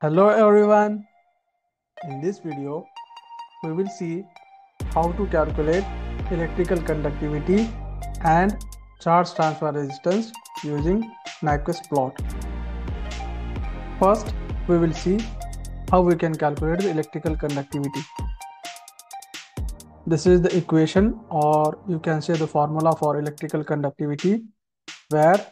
Hello everyone, in this video we will see how to calculate electrical conductivity and charge transfer resistance using Nyquist plot. First we will see how we can calculate the electrical conductivity. This is the equation, or you can say the formula for electrical conductivity, where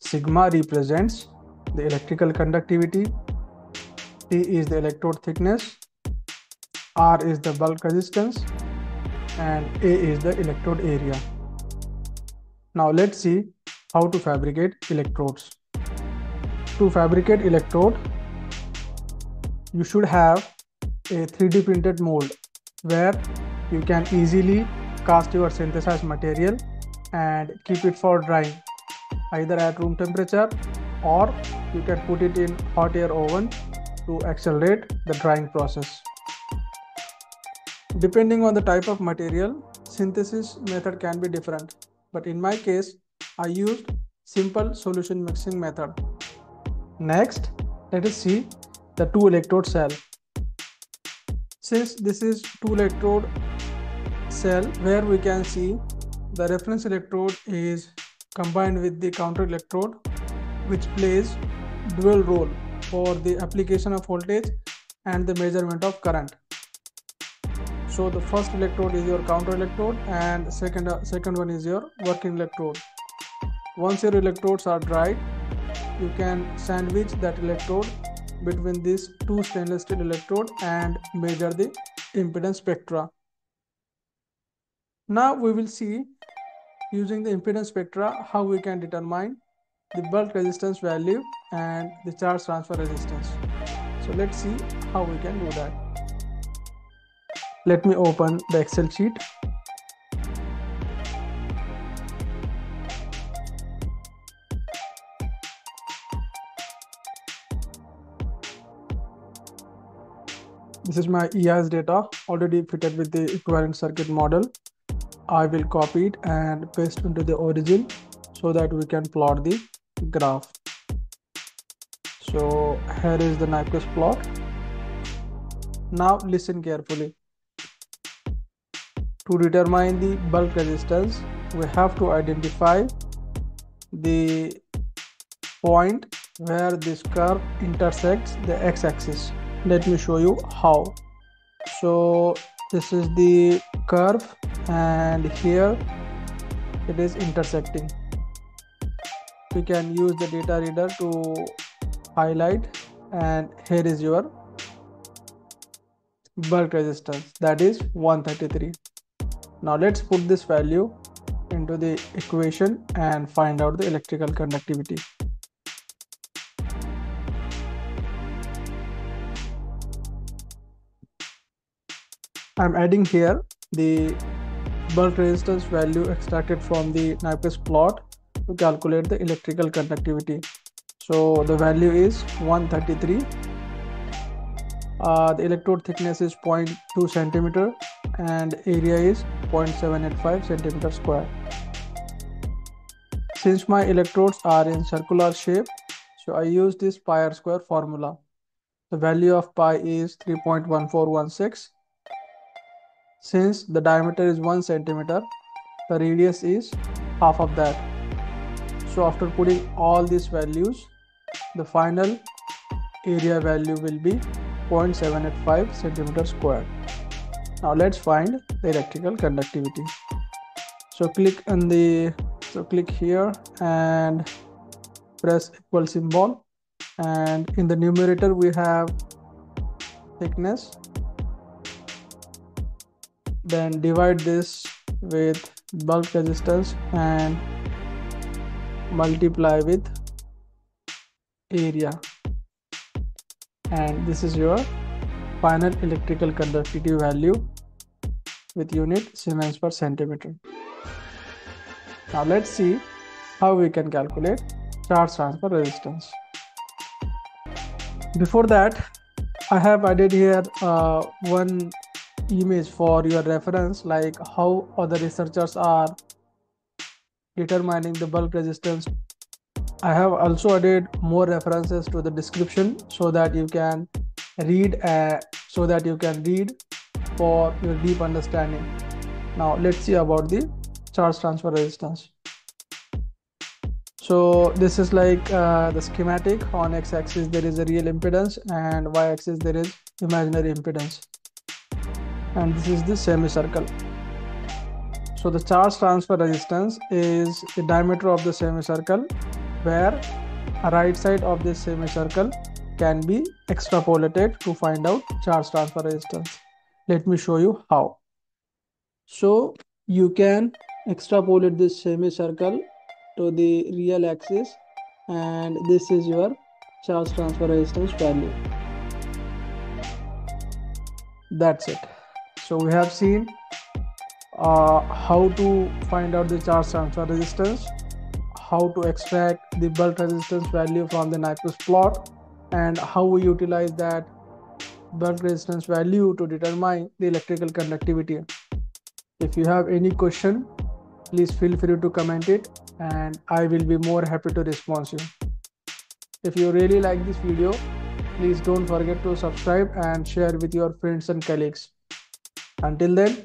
sigma represents the electrical conductivity, T is the electrode thickness, R is the bulk resistance, and A is the electrode area. Now let's see how to fabricate electrodes. To fabricate electrode, you should have a 3D printed mold where you can easily cast your synthesized material and keep it for drying, either at room temperature, or you can put it in hot air oven to accelerate the drying process. Depending on the type of material, synthesis method can be different, but in my case I used simple solution mixing method. Next, let us see the two electrode cell. Since this is two electrode cell, where we can see the reference electrode is combined with the counter electrode, which plays dual role for the application of voltage and the measurement of current. So the first electrode is your counter electrode and second one is your working electrode. Once your electrodes are dried, you can sandwich that electrode between these two stainless steel electrodes and measure the impedance spectra. Now we will see, using the impedance spectra, how we can determine the bulk resistance value and the charge transfer resistance. So let's see how we can do that. Let me open the Excel sheet. This is my EIS data already fitted with the equivalent circuit model. I will copy it and paste into the Origin so that we can plot the graph. So here is the Nyquist plot. Now listen carefully. To determine the bulk resistance, we have to identify the point where this curve intersects the x-axis. Let me show you how. So this is the curve and here it is intersecting. We can use the data reader to highlight, and here is your bulk resistance, that is 133. Now let's put this value into the equation and find out the electrical conductivity. I'm adding here the bulk resistance value extracted from the Nyquist plot to calculate the electrical conductivity. So the value is 133. The electrode thickness is 0.2 centimeter and area is 0.785 centimeter square. Since my electrodes are in circular shape, so I use this pi r square formula. The value of pi is 3.1416. Since the diameter is 1 centimeter, the radius is half of that. So after putting all these values, the final area value will be 0.785 centimeter square. Now let's find the electrical conductivity. So click here and press equal symbol, and in the numerator we have thickness. Then divide this with bulk resistance and multiply with area, and this is your final electrical conductivity value with unit Siemens per centimeter. Now let's see how we can calculate charge transfer resistance. Before that, I have added here one image for your reference, like how other researchers are determining the bulk resistance. I have also added more references to the description so that you can read for your deep understanding. Now let's see about the charge transfer resistance. So this is like the schematic. On x-axis there is a real impedance and y-axis there is imaginary impedance, and this is the semicircle. So the charge transfer resistance is the diameter of the semicircle, where a right side of this semicircle can be extrapolated to find out charge transfer resistance. Let me show you how. So you can extrapolate this semicircle to the real axis, and this is your charge transfer resistance value. That's it. So we have seen how to find out the charge transfer resistance, how to extract the bulk resistance value from the Nyquist plot, and how we utilize that bulk resistance value to determine the electrical conductivity. If you have any question, please feel free to comment it and I will be more happy to respond to you. If you really like this video, please don't forget to subscribe and share with your friends and colleagues. Until then,